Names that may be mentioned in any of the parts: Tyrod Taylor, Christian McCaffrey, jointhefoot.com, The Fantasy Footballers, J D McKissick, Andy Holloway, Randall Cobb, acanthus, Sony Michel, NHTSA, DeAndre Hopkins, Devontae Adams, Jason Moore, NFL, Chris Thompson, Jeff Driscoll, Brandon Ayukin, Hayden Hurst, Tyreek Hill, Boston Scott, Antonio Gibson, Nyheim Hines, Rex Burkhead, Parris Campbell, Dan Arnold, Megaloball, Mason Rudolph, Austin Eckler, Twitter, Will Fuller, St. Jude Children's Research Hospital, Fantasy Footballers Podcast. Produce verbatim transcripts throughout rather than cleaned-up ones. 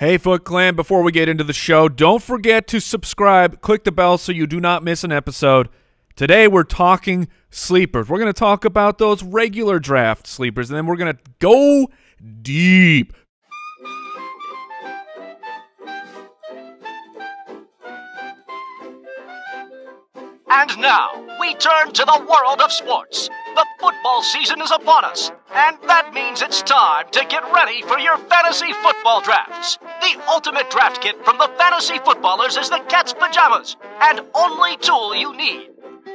Hey, Foot Clan, before we get into the show, don't forget to subscribe. Click the bell so you do not miss an episode. Today we're talking sleepers. We're going to talk about those regular draft sleepers, and then we're going to go deep. And now we turn to the world of sports. The football season is upon us, and that means it's time to get ready for your fantasy football drafts. The ultimate draft kit from the Fantasy Footballers is the cat's pajamas, and only tool you need.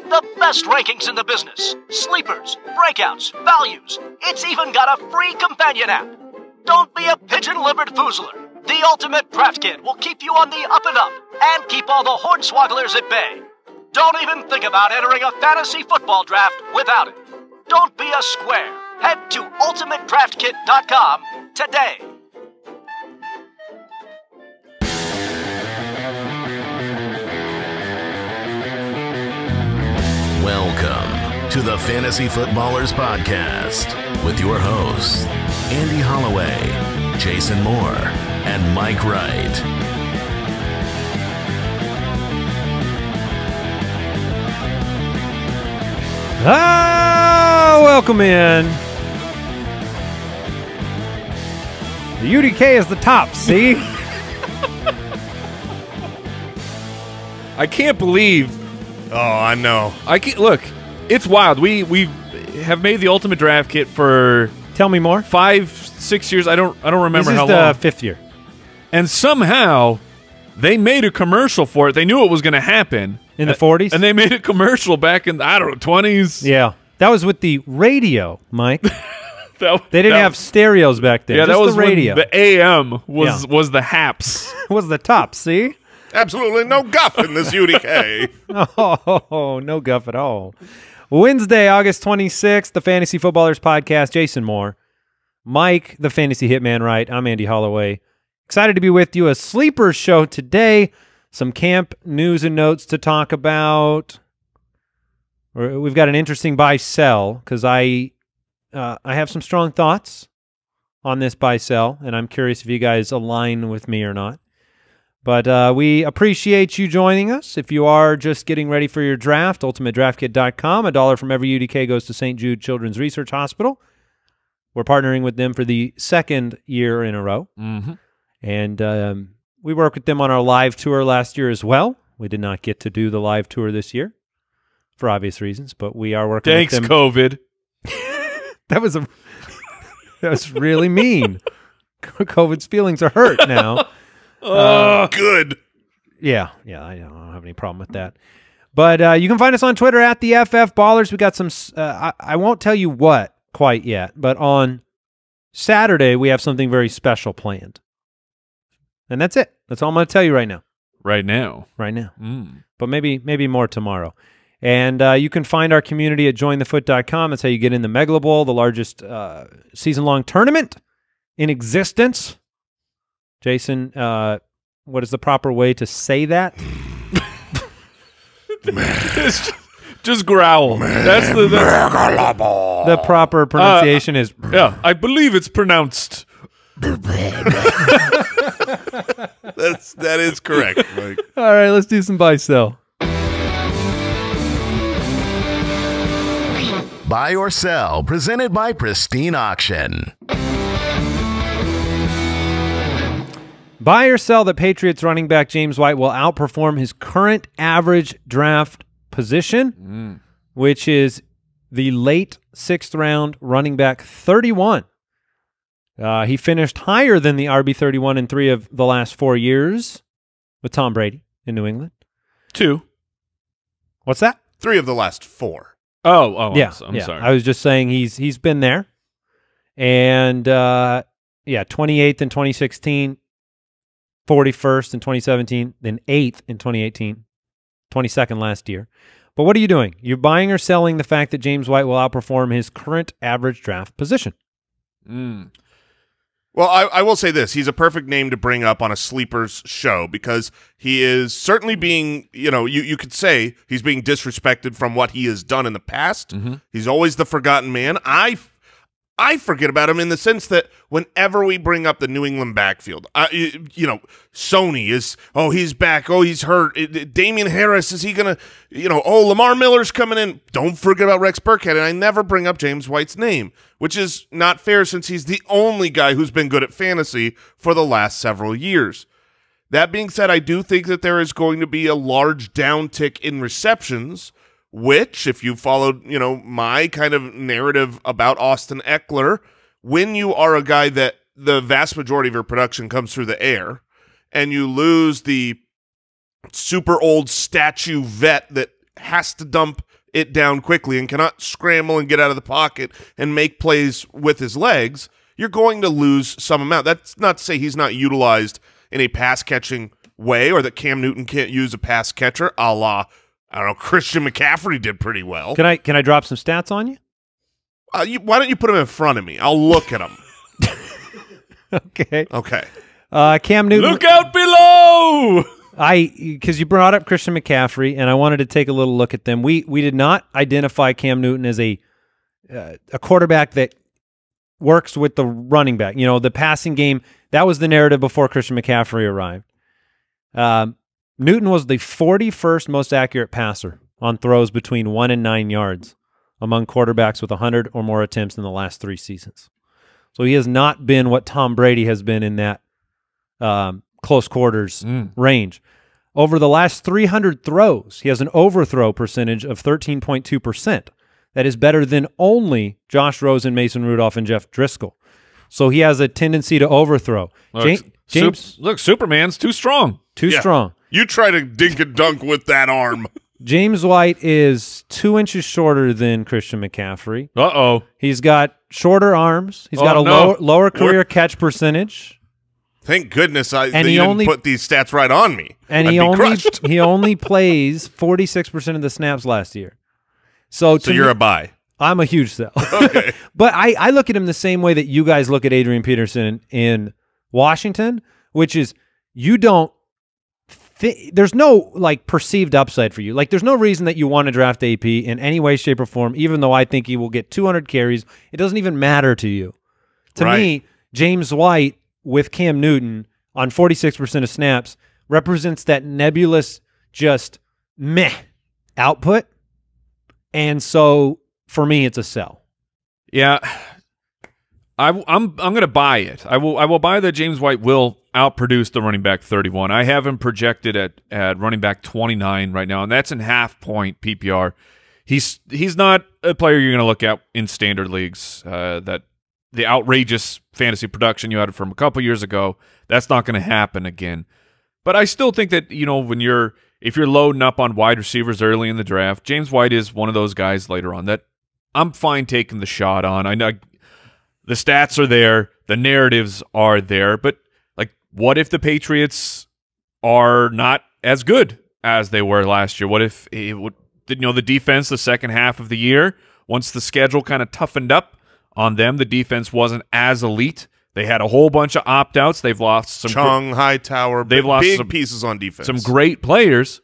The best rankings in the business, sleepers, breakouts, values. It's even got a free companion app. Don't be a pigeon-livered foozler. The ultimate draft kit will keep you on the up and up, and keep all the hornswogglers at bay. Don't even think about entering a fantasy football draft without it. Don't be a square. Head to ultimate draft kit dot com today. Welcome to the Fantasy Footballers Podcast with your hosts, Andy Holloway, Jason Moore, and Mike Wright. Ah, welcome in. The U D K is the top, see? I can't believe. Oh, I know. I can't, look, it's wild. We we have made the ultimate draft kit for tell me more. Five, six years. I don't I don't remember how long. This is the fifth year. And somehow they made a commercial for it. They knew it was going to happen. In the forties? And they made a commercial back in, I don't know, twenties? Yeah. That was with the radio, Mike. that, they didn't that, have stereos back then. Yeah, just that was the radio. The A M was, yeah. was the haps. was the top, see? Absolutely no guff in this U D K. Oh, no guff at all. Wednesday, August twenty-sixth, the Fantasy Footballers Podcast. Jason Moore, Mike, the Fantasy Hitman Wright. I'm Andy Holloway. Excited to be with you. A sleeper show today. Some camp news and notes to talk about. We've got an interesting buy-sell because I uh, I have some strong thoughts on this buy-sell, and I'm curious if you guys align with me or not. But uh, we appreciate you joining us. If you are just getting ready for your draft, ultimate draft kit dot com. A dollar from every U D K goes to Saint Jude Children's Research Hospital. We're partnering with them for the second year in a row. Mm-hmm. And Um, we worked with them on our live tour last year as well. We did not get to do the live tour this year for obvious reasons, but we are working Thanks, with them. COVID. that was a that was really mean. COVID's feelings are hurt now. Oh, uh, good. Yeah, yeah, I don't have any problem with that. But uh, you can find us on Twitter at the F F Ballers. We got some. Uh, I, I won't tell you what quite yet, but on Saturday we have something very special planned. And that's it. That's all I'm going to tell you right now. Right now. Right now. Mm. But maybe maybe more tomorrow. And uh, you can find our community at join the foot dot com. That's how you get in the Megaloball, the largest uh, season-long tournament in existence. Jason, uh, what is the proper way to say that? just, just growl. That's the, the, the proper pronunciation uh, is. Yeah, I believe it's pronounced. That's that is correct, Mike. All right, let's do some buy sell. Buy or sell, presented by Pristine Auction. Buy or sell that Patriots running back James White will outperform his current average draft position, mm. which is the late sixth round running back thirty-one. Uh, he finished higher than the R B thirty-one in three of the last four years with Tom Brady in New England. Two. What's that? Three of the last four. Oh, oh, yeah, I'm, I'm yeah. sorry. I was just saying he's he's been there. And, uh, yeah, twenty-eighth in twenty sixteen, forty-first in twenty seventeen, then eighth in twenty eighteen, twenty-second last year. But what are you doing? You're buying or selling the fact that James White will outperform his current average draft position. Mm. Well, I, I will say this. He's a perfect name to bring up on a sleepers show because he is certainly being, you know, you, you could say he's being disrespected from what he has done in the past. Mm-hmm. He's always the forgotten man. I, I forget about him in the sense that whenever we bring up the New England backfield, I, you know, Sony is, oh, he's back, oh, he's hurt, Damian Harris, is he going to, you know, oh, Lamar Miller's coming in, don't forget about Rex Burkhead, and I never bring up James White's name, which is not fair since he's the only guy who's been good at fantasy for the last several years. That being said, I do think that there is going to be a large downtick in receptions, which, if you followed, you know, my kind of narrative about Austin Eckler, when you are a guy that the vast majority of your production comes through the air and you lose the super old statue vet that has to dump it down quickly and cannot scramble and get out of the pocket and make plays with his legs, you're going to lose some amount. That's not to say he's not utilized in a pass-catching way or that Cam Newton can't use a pass catcher a la, I don't know, Christian McCaffrey did pretty well. Can I can I drop some stats on you? Uh, you why don't you put them in front of me? I'll look at them. okay. Okay. Uh, Cam Newton. Look out below! I because you brought up Christian McCaffrey, and I wanted to take a little look at them. We we did not identify Cam Newton as a uh, a quarterback that works with the running back. You know, the passing game, that was the narrative before Christian McCaffrey arrived. Um. Newton was the forty-first most accurate passer on throws between one and nine yards among quarterbacks with one hundred or more attempts in the last three seasons. So he has not been what Tom Brady has been in that um, close quarters mm. range. Over the last three hundred throws, he has an overthrow percentage of thirteen point two percent. That is better than only Josh Rosen, Mason Rudolph, and Jeff Driscoll. So he has a tendency to overthrow. Look, James, James, look Superman's too strong. Too yeah. strong. You try to dink and dunk with that arm. James White is two inches shorter than Christian McCaffrey. Uh-oh. He's got shorter arms. He's oh, got a no. lower, lower career We're, catch percentage. Thank goodness I and he you only, didn't put these stats right on me. And I'd he, be only, crushed. he only plays forty-six percent of the snaps last year. So, so you're me, a buy. I'm a huge sell. Okay. But I, I look at him the same way that you guys look at Adrian Peterson in Washington, which is you don't there's no like perceived upside for you. Like there's no reason that you want to draft A P in any way, shape, or form, even though I think he will get two hundred carries. It doesn't even matter to you. To right. me, James White with Cam Newton on forty-six percent of snaps represents that nebulous just meh output. And so for me, it's a sell. Yeah. I, I'm I'm going to buy it. I will I will buy that James White will outproduce the running back thirty-one. I have him projected at at running back twenty-nine right now, and that's in half point P P R. He's he's not a player you're going to look at in standard leagues. Uh, that the outrageous fantasy production you had from a couple years ago, that's not going to happen again. But I still think that you know when you're if you're loading up on wide receivers early in the draft, James White is one of those guys later on that I'm fine taking the shot on. I know. The stats are there. The narratives are there. But, like, what if the Patriots are not as good as they were last year? What if, it would, you know, the defense the second half of the year, once the schedule kind of toughened up on them, the defense wasn't as elite. They had a whole bunch of opt-outs. They've lost some... Chung, Hightower, they've lost big some, pieces on defense. Some great players.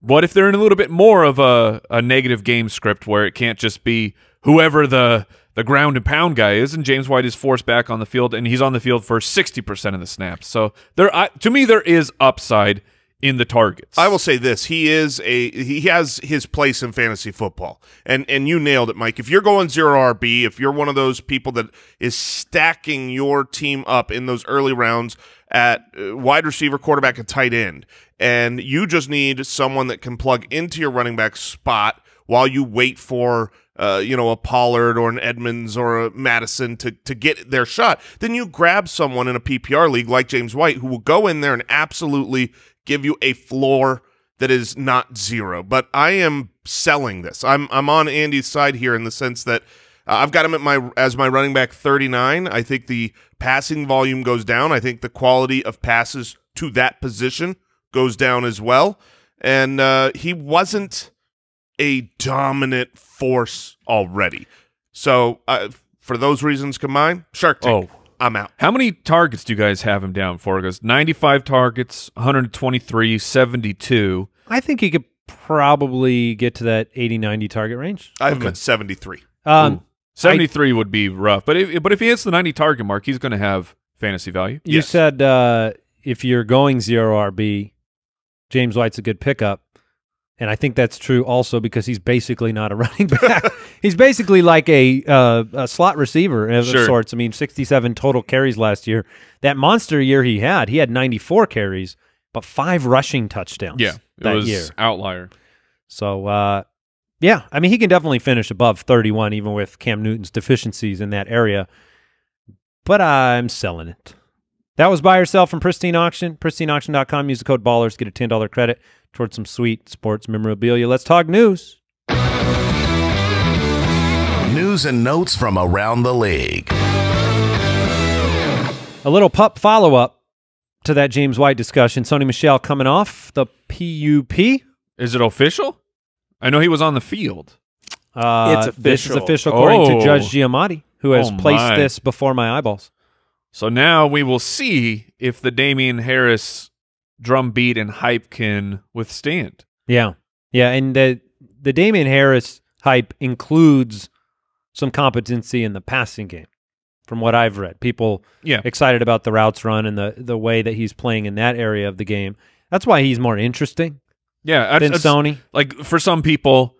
What if they're in a little bit more of a, a negative game script where it can't just be whoever the... the ground and pound guy is, and James White is forced back on the field, and he's on the field for sixty percent of the snaps. So there, I, to me, there is upside in the targets. I will say this: he is a he has his place in fantasy football, and and you nailed it, Mike. If you're going zero R B, if you're one of those people that is stacking your team up in those early rounds at wide receiver, quarterback, and tight end, and you just need someone that can plug into your running back spot while you wait for. Uh, you know, a Pollard or an Edmonds or a Madison to, to get their shot, then you grab someone in a P P R league like James White who will go in there and absolutely give you a floor that is not zero. But I am selling this. I'm I'm on Andy's side here in the sense that uh, I've got him at my as my running back thirty-nine. I think the passing volume goes down. I think the quality of passes to that position goes down as well. And uh, he wasn't a dominant force already. So uh, for those reasons combined, Shark Tank, oh. I'm out. How many targets do you guys have him down for? Because ninety-five targets, one hundred twenty-three, seventy-two. I think he could probably get to that eighty ninety target range. I have him okay. at seventy-three. Um, seventy-three I, would be rough, but if, but if he hits the ninety target mark, he's going to have fantasy value. You yes. said uh, if you're going zero R B, James White's a good pickup, and I think that's true also because he's basically not a running back. He's basically like a, uh, a slot receiver of sure. sorts. I mean, sixty-seven total carries last year. That monster year he had, he had ninety-four carries, but five rushing touchdowns. Yeah, it that was year. Outlier. So, uh, yeah, I mean, he can definitely finish above thirty-one, even with Cam Newton's deficiencies in that area. But I'm selling it. That was buy or sell from Pristine Auction. Pristine Auction dot com. Use the code BALLERS. Get a ten dollar credit towards some sweet sports memorabilia. Let's talk news. News and notes from around the league. A little pup follow-up to that James White discussion. Sony Michel coming off the P U P. Is it official? I know he was on the field. Uh, it's official. This is official according oh. to Judge Giamatti, who has oh placed this before my eyeballs. So now we will see if the Damian Harris drum beat and hype can withstand. Yeah. Yeah, and the, the Damian Harris hype includes some competency in the passing game, from what I've read. People yeah. excited about the routes run and the, the way that he's playing in that area of the game. That's why he's more interesting. Yeah, than Sony. Like for some people,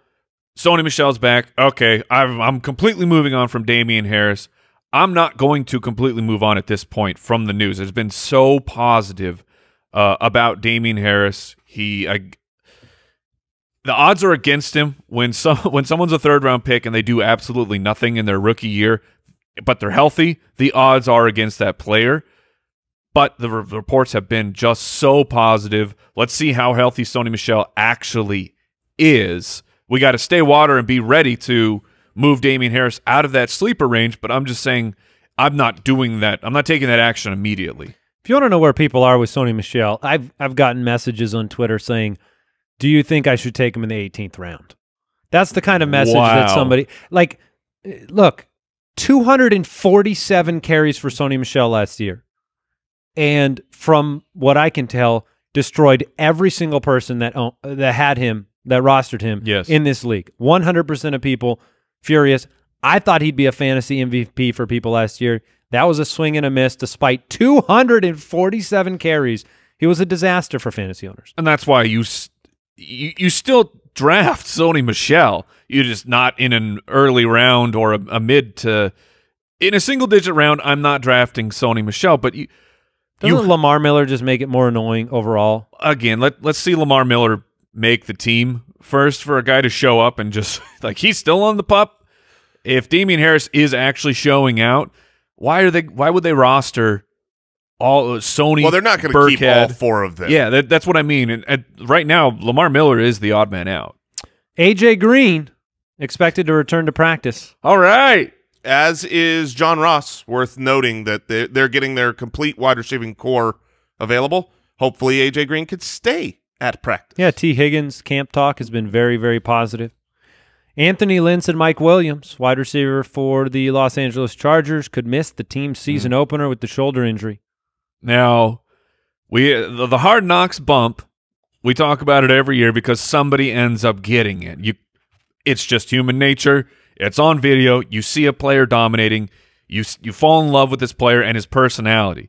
Sony Michel's back. Okay, I've, I'm completely moving on from Damian Harris. I'm not going to completely move on at this point from the news. It's been so positive uh, about Damian Harris. He, I, the odds are against him when some when someone's a third round pick and they do absolutely nothing in their rookie year, but they're healthy. The odds are against that player. But the re reports have been just so positive. Let's see how healthy Sony Michel actually is. We got to stay water and be ready to move Damian Harris out of that sleeper range, but I'm just saying I'm not doing that. I'm not taking that action immediately. If you want to know where people are with Sony Michel, I've, I've gotten messages on Twitter saying, do you think I should take him in the eighteenth round? That's the kind of message wow. that somebody – like, look, two hundred forty-seven carries for Sony Michel last year. And from what I can tell, destroyed every single person that uh, that had him, that rostered him yes. in this league. one hundred percent of people furious. I thought he'd be a fantasy M V P for people last year. That was a swing and a miss despite two hundred forty-seven carries. He was a disaster for fantasy owners. And that's why you you, you still draft Sony Michel. You're just not in an early round or a, a mid to... In a single-digit round, I'm not drafting Sony Michel, but... you. Doesn't you, Lamar Miller just make it more annoying overall? Again, let, let's see Lamar Miller make the team first for a guy to show up and just, like, he's still on the pup. If Damian Harris is actually showing out, why are they? Why would they roster all uh, Sony? Well, they're not going to keep all four of them. Yeah, that, that's what I mean. And, and right now, Lamar Miller is the odd man out. A J Green expected to return to practice. All right. As is John Ross, worth noting that they're, they're getting their complete wide receiving core available. Hopefully, A J Green could stay at practice. Yeah, T. Higgins' camp talk has been very, very positive. Anthony Lynn and Mike Williams, wide receiver for the Los Angeles Chargers, could miss the team's season mm. opener with the shoulder injury. Now, we the, the Hard Knocks bump, we talk about it every year because somebody ends up getting it. You, it's just human nature. It's on video. You see a player dominating. You you fall in love with this player and his personality.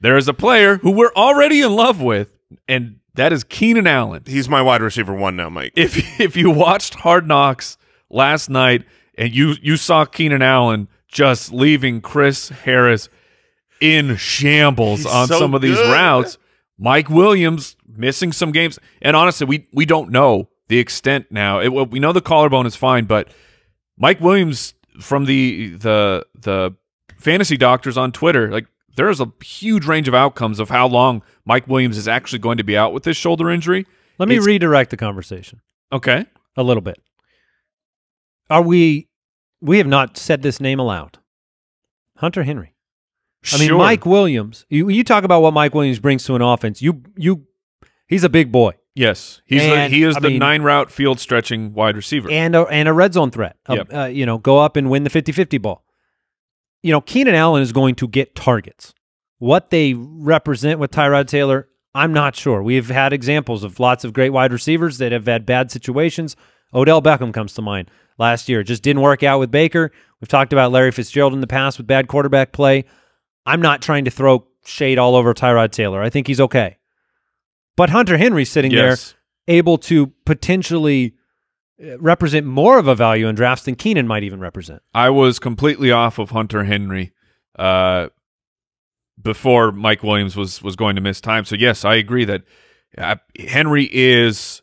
There is a player who we're already in love with, and that is Keenan Allen. He's my wide receiver one now, Mike. If if you watched Hard Knocks last night and you you saw Keenan Allen just leaving Chris Harris in shambles He's on so some of good. these routes, Mike Williams missing some games, and honestly, we we don't know the extent now. It, we know the collarbone is fine, but Mike Williams from the the the fantasy doctors on Twitter, like there is a huge range of outcomes of how long Mike Williams is actually going to be out with this shoulder injury. Let me it's, redirect the conversation. Okay. A little bit. Are we we have not said this name aloud. Hunter Henry. I mean sure. Mike Williams, you you talk about what Mike Williams brings to an offense. You you he's a big boy. Yes, he's and, the, he is I the mean, nine route field stretching wide receiver and a, and a red zone threat. Yep. Uh, you know, go up and win the fifty fifty ball. You know, Keenan Allen is going to get targets. What they represent with Tyrod Taylor, I'm not sure. We've had examples of lots of great wide receivers that have had bad situations. Odell Beckham comes to mind last year. Just didn't work out with Baker. We've talked about Larry Fitzgerald in the past with bad quarterback play. I'm not trying to throw shade all over Tyrod Taylor. I think he's okay. But Hunter Henry's sitting yes. there able to potentially represent more of a value in drafts than Keenan might even represent. I was completely off of Hunter Henry uh, before Mike Williams was, was going to miss time. So, yes, I agree that uh, Henry is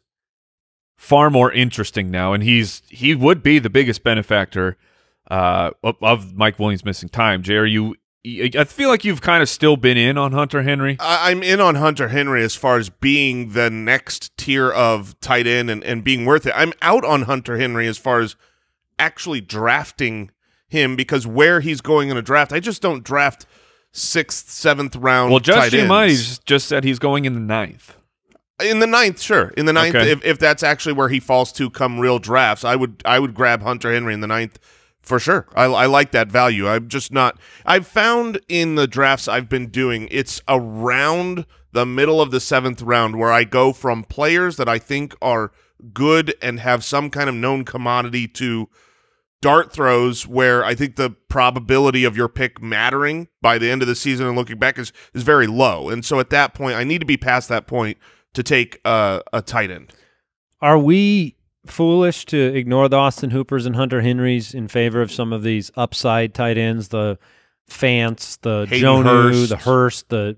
far more interesting now, and he's he would be the biggest benefactor uh, of, of Mike Williams missing time. Jay, are you... I feel like you've kind of still been in on Hunter Henry. I'm in on Hunter Henry as far as being the next tier of tight end and, and being worth it. I'm out on Hunter Henry as far as actually drafting him because where he's going in a draft, I just don't draft sixth, seventh round well, tight ends. Well, Josh just said he's going in the ninth. In the ninth, sure. In the ninth, okay. if, if that's actually where he falls to come real drafts, I would I would grab Hunter Henry in the ninth. For sure. I, I like that value. I'm just not – I've found in the drafts I've been doing, it's around the middle of the seventh round where I go from players that I think are good and have some kind of known commodity to dart throws where I think the probability of your pick mattering by the end of the season and looking back is, is very low. And so at that point, I need to be past that point to take uh, a tight end. Are we – foolish to ignore the Austin Hoopers and Hunter Henrys in favor of some of these upside tight ends, the Fants, the Jonu, the Hurst, the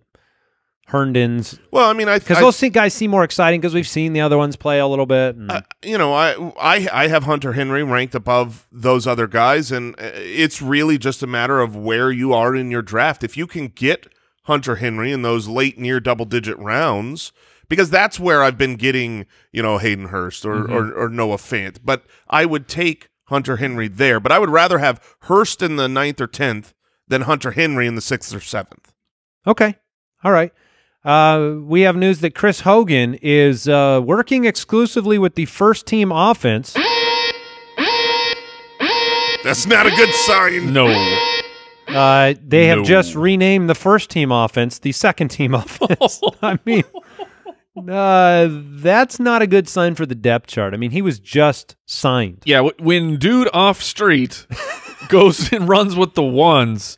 Herndons? Well, I mean, I because those I, guys seem more exciting because we've seen the other ones play a little bit. And uh, you know, I, I I have Hunter Henry ranked above those other guys, and it's really just a matter of where you are in your draft. If you can get Hunter Henry in those late near double digit rounds. Because that's where I've been getting, you know, Hayden Hurst or, mm-hmm. or, or Noah Fant. But I would take Hunter Henry there. But I would rather have Hurst in the ninth or tenth than Hunter Henry in the sixth or seventh. Okay. All right. Uh, we have news that Chris Hogan is uh, working exclusively with the first-team offense. That's not a good sign. No. Uh, they no. have just renamed the first-team offense the second-team offense. I mean... Uh, that's not a good sign for the depth chart. I mean, he was just signed. Yeah, w when dude off street goes and runs with the ones,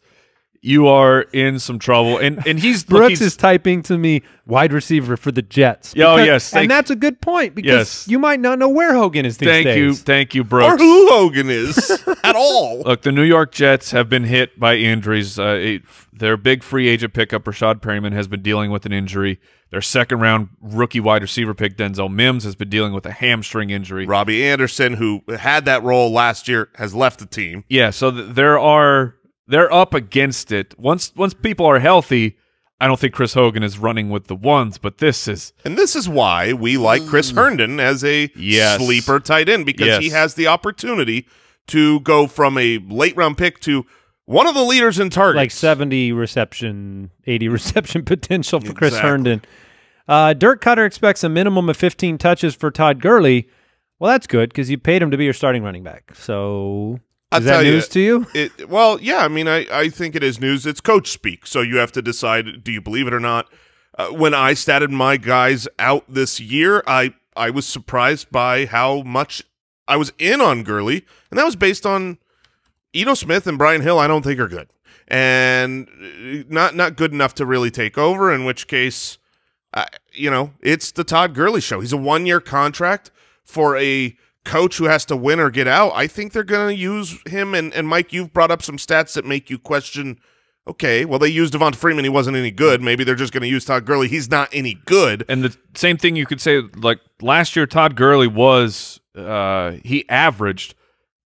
you are in some trouble. And and he's Brooks look, he's, is typing to me wide receiver for the Jets. Because, oh yes, thank, and that's a good point because yes. you might not know where Hogan is these thank days. Thank you, thank you, Brooks, or who Hogan is at all. Look, the New York Jets have been hit by injuries. Uh, it, their big free agent pickup, Rashad Perryman, has been dealing with an injury. Their second-round rookie wide receiver pick, Denzel Mims, has been dealing with a hamstring injury. Robbie Anderson, who had that role last year, has left the team. Yeah, so th there are they're up against it. Once once people are healthy, I don't think Chris Hogan is running with the ones, but this is... And this is why we like Chris Herndon as a yes. sleeper tight end, because yes. he has the opportunity to go from a late-round pick to... one of the leaders in targets. Like seventy reception, eighty reception potential for Chris exactly. Herndon. Uh, Dirk Cutter expects a minimum of fifteen touches for Todd Gurley. Well, that's good because you paid him to be your starting running back. So is that news you, to you? It, well, yeah. I mean, I, I think it is news. It's coach speak. So you have to decide, do you believe it or not? Uh, when I statted my guys out this year, I, I was surprised by how much I was in on Gurley. And that was based on... Edo Smith and Brian Hill, I don't think are good, and not not good enough to really take over. In which case, uh, you know, it's the Todd Gurley show. He's a one year contract for a coach who has to win or get out. I think they're going to use him. And and Mike, you've brought up some stats that make you question. Okay, well, they used Devonta Freeman. He wasn't any good. Maybe they're just going to use Todd Gurley. He's not any good. And the same thing you could say. Like last year, Todd Gurley was uh, he averaged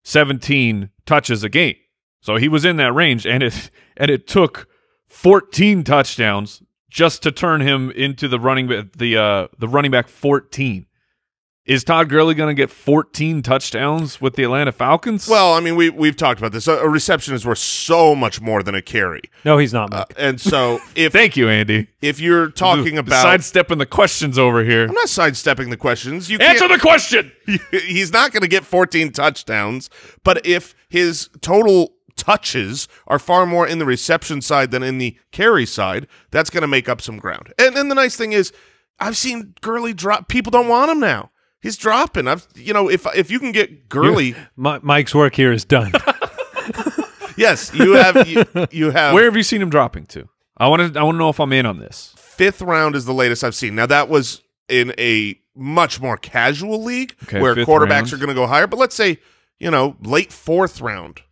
seventeen touches a game. So he was in that range, and it and it took fourteen touchdowns just to turn him into the running the uh the running back fourteen. Is Todd Gurley going to get fourteen touchdowns with the Atlanta Falcons? Well, I mean, we we've talked about this. A, a reception is worth so much more than a carry. No, he's not. Uh, and so, if thank you, Andy. If you're talking the, about sidestepping the questions over here, I'm not sidestepping the questions. You answer the question. He's not going to get fourteen touchdowns, but if his total touches are far more in the reception side than in the carry side, that's going to make up some ground. And and the nice thing is, I've seen Gurley drop. People don't want him now. He's dropping. I've, you know, if if you can get Gurley, my, Mike's work here is done. Yes, you have. You, you have. Where have you seen him dropping to? I want to. I want to know if I'm in on this. Fifth round is the latest I've seen. Now that was in a much more casual league, okay, where quarterbacks round. are going to go higher. But let's say, you know, late fourth round.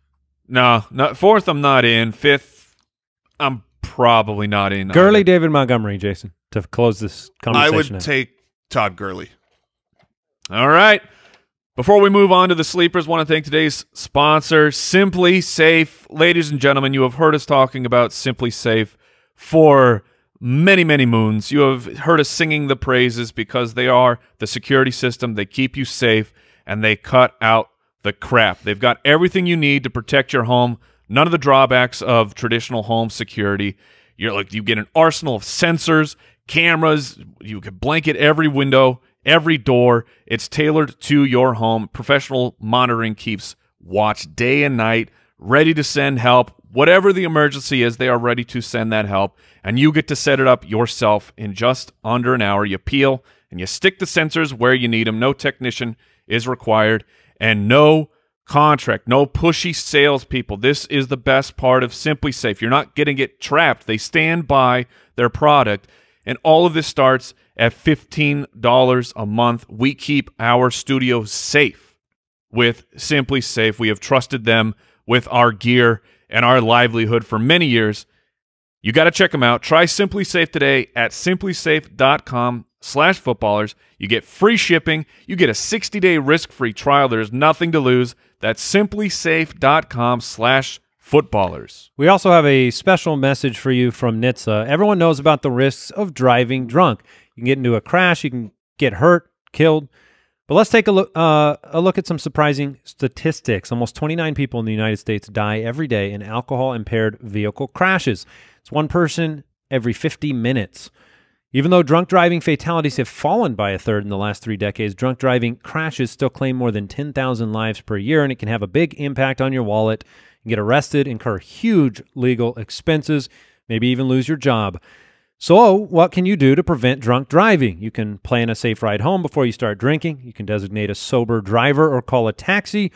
No, not fourth. I'm not in. Fifth, I'm probably not in. Gurley, either. David Montgomery, Jason. To close this conversation, I would out. take Todd Gurley. All right. Before we move on to the sleepers, I want to thank today's sponsor, SimpliSafe. Ladies and gentlemen, you have heard us talking about SimpliSafe for many, many moons. You have heard us singing the praises because they are the security system. They keep you safe, and they cut out the crap. They've got everything you need to protect your home, none of the drawbacks of traditional home security. You're like, you get an arsenal of sensors, cameras. You can blanket every window, every door. It's tailored to your home. Professional monitoring keeps watch day and night, ready to send help. Whatever the emergency is, they are ready to send that help, and you get to set it up yourself in just under an hour. You peel and you stick the sensors where you need them. No technician is required, and no contract, no pushy salespeople. This is the best part of SimpliSafe. You're not getting it trapped. They stand by their product, and all of this starts at fifteen dollars a month. We keep our studio safe with SimpliSafe. We have trusted them with our gear and our livelihood for many years. You got to check them out. Try SimpliSafe today at simplisafe dot com slash footballers. You get free shipping. You get a sixty day risk-free trial. There's nothing to lose. That's simplisafe dot com slash footballers. We also have a special message for you from N H T S A. Everyone knows about the risks of driving drunk. You can get into a crash, you can get hurt, killed. But let's take a look, uh, a look at some surprising statistics. Almost twenty-nine people in the United States die every day in alcohol-impaired vehicle crashes. It's one person every fifty minutes. Even though drunk driving fatalities have fallen by a third in the last three decades, drunk driving crashes still claim more than ten thousand lives per year, and it can have a big impact on your wallet. You can get arrested, incur huge legal expenses, maybe even lose your job. So what can you do to prevent drunk driving? You can plan a safe ride home before you start drinking. You can designate a sober driver or call a taxi.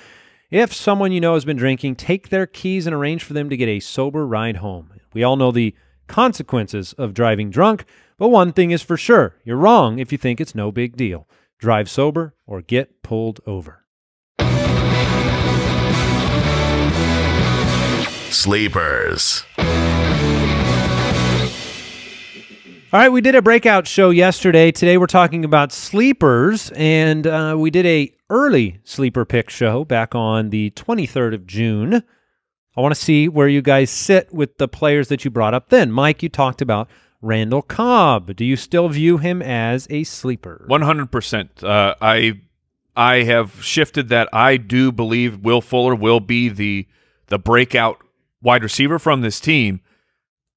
If someone you know has been drinking, take their keys and arrange for them to get a sober ride home. We all know the consequences of driving drunk, but one thing is for sure. You're wrong if you think it's no big deal. Drive sober or get pulled over. Sleepers. All right, we did a breakout show yesterday. Today we're talking about sleepers, and uh, we did a early sleeper pick show back on the twenty-third of June. I want to see where you guys sit with the players that you brought up then. Mike, you talked about Randall Cobb. Do you still view him as a sleeper? one hundred percent. Uh, I I have shifted that. I do believe Will Fuller will be the, the breakout wide receiver from this team,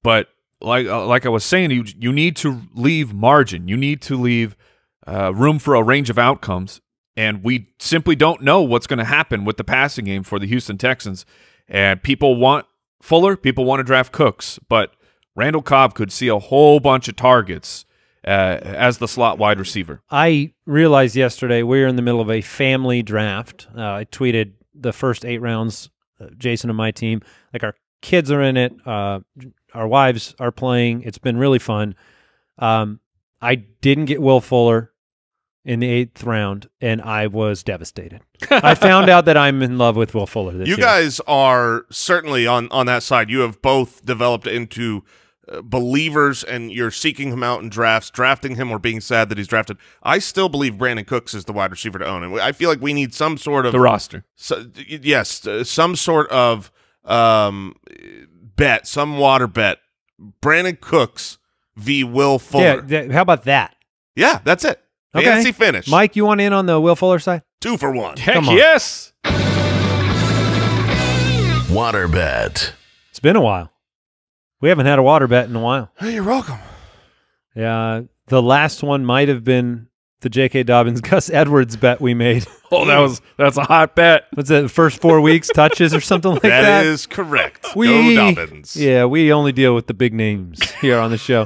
but Like like I was saying, you you need to leave margin. You need to leave uh, room for a range of outcomes, and we simply don't know what's going to happen with the passing game for the Houston Texans. And people want Fuller, people want to draft Cooks, but Randall Cobb could see a whole bunch of targets uh, as the slot wide receiver. I realized yesterday we were in the middle of a family draft. Uh, I tweeted the first eight rounds, uh, Jason and my team, like our kids are in it. Uh, Our wives are playing. It's been really fun. Um, I didn't get Will Fuller in the eighth round, and I was devastated. I found out that I'm in love with Will Fuller this year. You guys are certainly on, on that side. You have both developed into uh, believers, and you're seeking him out in drafts, drafting him or being sad that he's drafted. I still believe Brandon Cooks is the wide receiver to own, and I feel like we need some sort of... The roster. So, yes, uh, some sort of... Um, bet, some water bet, Brandon Cooks v. Will Fuller. Yeah, how about that? Yeah, that's it. Okay. Fancy finish. Mike, you want in on the Will Fuller side? Two for one. Heck yes. Water bet. It's been a while. We haven't had a water bet in a while. Hey, you're welcome. Yeah, the last one might have been the J K. Dobbins, Gus Edwards bet we made. Oh, that was that's a hot bet. What's that? First four weeks touches or something like that. That is correct. We, Go Dobbins. Yeah, we only deal with the big names here on the show.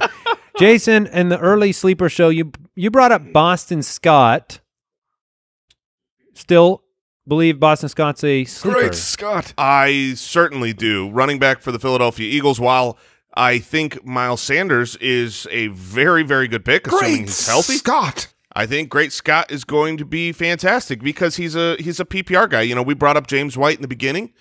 Jason, in the early sleeper show, you you brought up Boston Scott still believe Boston Scott's a sleeper? Great Scott. I certainly do. Running back for the Philadelphia Eagles, while I think Miles Sanders is a very, very good pick, assuming Great he's healthy. Scott. I think Great Scott is going to be fantastic because he's a he's a P P R guy. You know, we brought up James White in the beginning.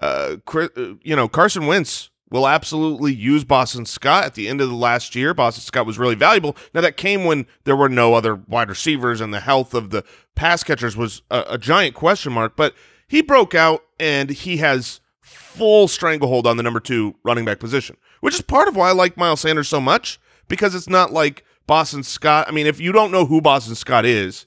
Uh, Chris, uh, you know, Carson Wentz will absolutely use Boston Scott. At the end of the last year, Boston Scott was really valuable. Now, that came when there were no other wide receivers and the health of the pass catchers was a, a giant question mark, but he broke out and he has full stranglehold on the number two running back position, which is part of why I like Miles Sanders so much, because it's not like Boston Scott. I mean, if you don't know who Boston Scott is,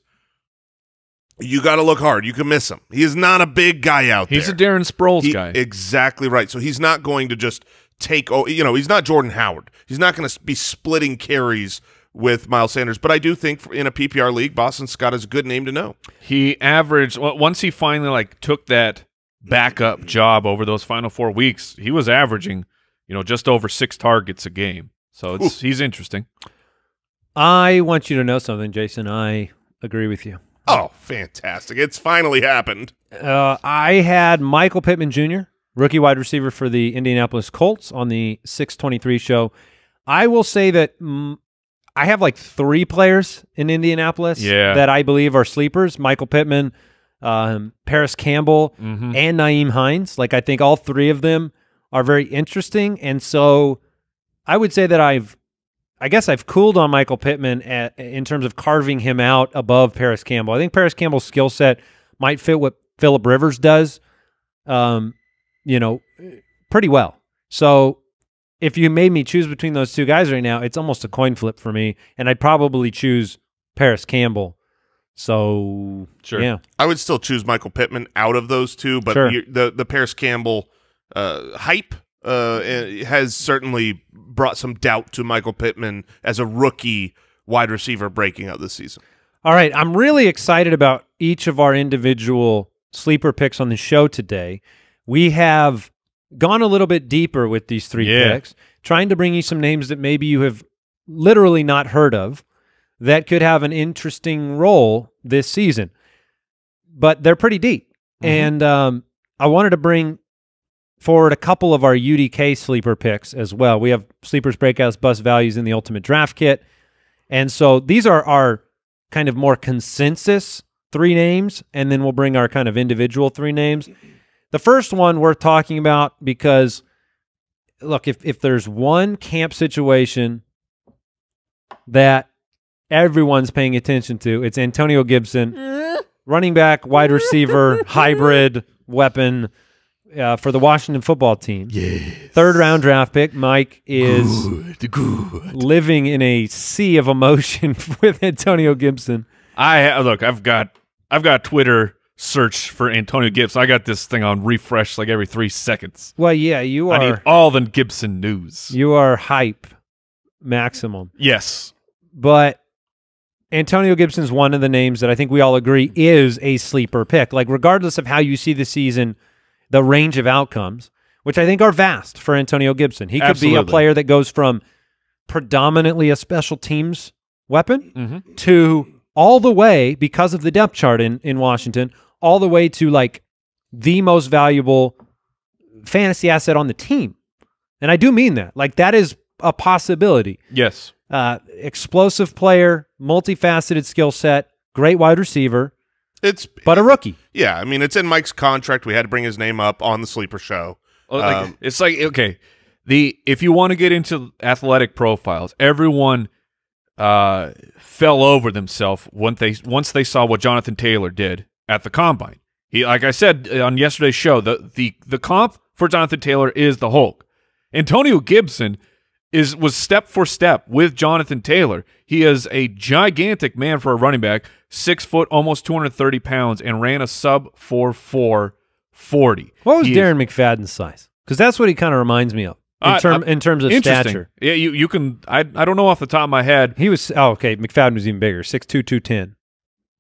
you got to look hard. You can miss him. He is not a big guy out he's there. He's a Darren Sproles he, guy. Exactly right. So he's not going to just take, oh, you know, he's not Jordan Howard. He's not going to be splitting carries with Miles Sanders. But I do think in a P P R league, Boston Scott is a good name to know. He averaged, well, once he finally like took that backup job over those final four weeks, he was averaging, you know, just over six targets a game. So it's, he's interesting. I want you to know something, Jason. I agree with you. Oh, fantastic. It's finally happened. Uh, I had Michael Pittman Junior, rookie wide receiver for the Indianapolis Colts on the six twenty-three show. I will say that mm, I have like three players in Indianapolis yeah. that I believe are sleepers. Michael Pittman, um, Parris Campbell, mm-hmm. and Nyheim Hines. Like, I think all three of them are very interesting. And so I would say that I've I guess I've cooled on Michael Pittman at, in terms of carving him out above Parris Campbell. I think Parris Campbell's skill set might fit what Phillip Rivers does, um, you know, pretty well. So if you made me choose between those two guys right now, it's almost a coin flip for me, and I'd probably choose Parris Campbell. So, sure. yeah. I would still choose Michael Pittman out of those two, but sure. you, the, the Parris Campbell uh, hype Uh, it has certainly brought some doubt to Michael Pittman as a rookie wide receiver breaking out this season. All right, I'm really excited about each of our individual sleeper picks on the show today. We have gone a little bit deeper with these three yeah. picks, trying to bring you some names that maybe you have literally not heard of that could have an interesting role this season. But they're pretty deep. Mm-hmm. And um, I wanted to bring forward a couple of our U D K sleeper picks as well. We have sleepers, breakouts, bust values in the ultimate draft kit. And so these are our kind of more consensus three names, and then we'll bring our kind of individual three names. The first one worth talking about because, look, if, if there's one camp situation that everyone's paying attention to, it's Antonio Gibson, running back, wide receiver, hybrid, weapon, Uh, for the Washington football team. Yes. Third round draft pick. Mike is good, good. living in a sea of emotion with Antonio Gibson. I look, I've got I've got Twitter search for Antonio Gibson. I got this thing on refresh like every three seconds. Well, yeah, you are I need all the Gibson news. You are hype maximum. Yes. But Antonio Gibson's one of the names that I think we all agree is a sleeper pick. Like, regardless of how you see the season, the range of outcomes, which I think are vast for Antonio Gibson. He could Absolutely. be a player that goes from predominantly a special teams weapon mm-hmm. to all the way, because of the depth chart in, in Washington, all the way to like the most valuable fantasy asset on the team. And I do mean that. Like, that is a possibility. Yes. Uh, explosive player, multifaceted skill set, great wide receiver, It's but a rookie. Yeah, I mean, it's in Mike's contract. We had to bring his name up on the sleeper show. Like, um, it's like, okay, the if you want to get into athletic profiles, everyone uh, fell over themselves when they once they saw what Jonathan Taylor did at the combine. He, like I said on yesterday's show, the the the comp for Jonathan Taylor is the Hulk. Antonio Gibson is was step for step with Jonathan Taylor. He is a gigantic man for a running back, six foot, almost two hundred thirty pounds, and ran a sub four four forty. What was he Darren is, McFadden's size? Because that's what he kind of reminds me of in, uh, term, uh, in terms of stature. Yeah, you you can. I I don't know off the top of my head. He was oh okay. McFadden was even bigger, six two, two ten.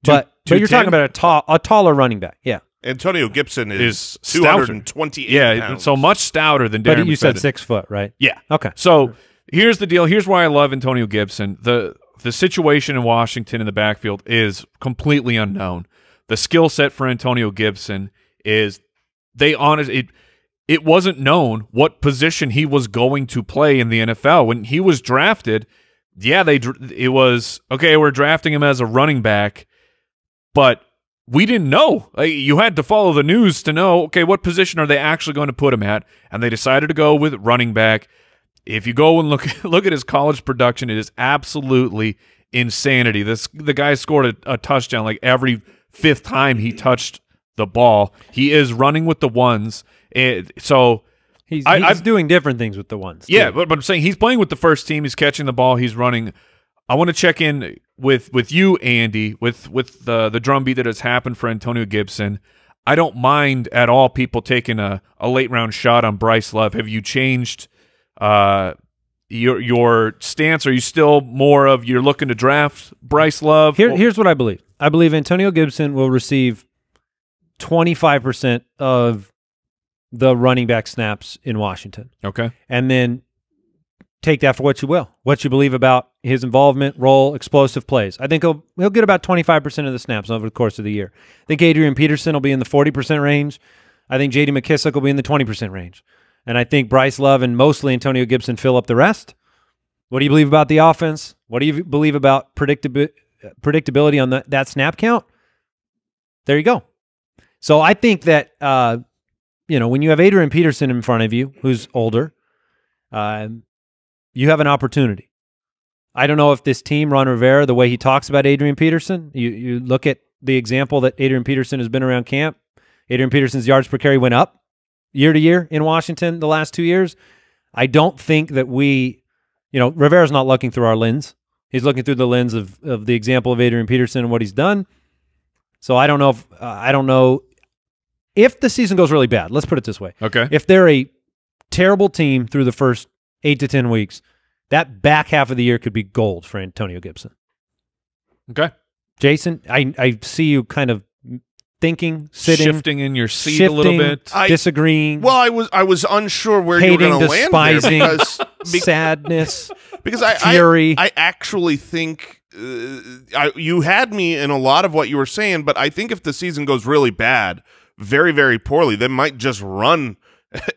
But but you're talking about a tall a taller running back. Yeah. Antonio Gibson is, is two hundred twenty-eight yeah, pounds. So much stouter than Darren But you McFadden. said six foot, right? Yeah. Okay. So here's the deal. Here's why I love Antonio Gibson. The the situation in Washington in the backfield is completely unknown. the skill set for Antonio Gibson is they honest it it wasn't known what position he was going to play in the N F L when he was drafted. Yeah, they it was okay, we're drafting him as a running back, but we didn't know. Like, you had to follow the news to know, okay, what position are they actually going to put him at? And they decided to go with running back. If you go and look look at his college production, it is absolutely insanity. This the guy scored a, a touchdown like every fifth time he touched the ball. He is running with the ones. It, so he's, I, he's I've, doing different things with the ones. Yeah, but, but I'm saying he's playing with the first team. He's catching the ball. He's running. I want to check in with with you, Andy, with with the the drumbeat that has happened for Antonio Gibson. I don't mind at all people taking a a late round shot on Bryce Love. Have you changed uh, your your stance? Are you still more of you're looking to draft Bryce Love? Here, here's what I believe. I believe Antonio Gibson will receive twenty-five percent of the running back snaps in Washington. Okay, and then take that for what you will, what you believe about his involvement, role, explosive plays. I think he'll, he'll get about twenty-five percent of the snaps over the course of the year. I think Adrian Peterson will be in the forty percent range. I think J D McKissick will be in the twenty percent range. And I think Bryce Love and mostly Antonio Gibson fill up the rest. What do you believe about the offense? What do you believe about predictability predictability on the, that snap count? There you go. So I think that, uh, you know, when you have Adrian Peterson in front of you, who's older, uh, you have an opportunity. I don't know if this team, Ron Rivera, the way he talks about Adrian Peterson, you, you look at the example that Adrian Peterson has been around camp. Adrian Peterson's yards per carry went up year to year in Washington the last two years. I don't think that we, you know, Rivera's not looking through our lens. He's looking through the lens of, of the example of Adrian Peterson and what he's done. So I don't know if, uh, I don't know if the season goes really bad. Let's put it this way. Okay. If they're a terrible team through the first eight to ten weeks, that back half of the year could be gold for Antonio Gibson. Okay. Jason, I, I see you kind of thinking, sitting. Shifting in your seat shifting, a little bit. I, disagreeing. Well, I was I was unsure where hating, you were going to land there. Because, because sadness, because I, fury. I, I actually think uh, I, you had me in a lot of what you were saying, but I think if the season goes really bad, very, very poorly, they might just run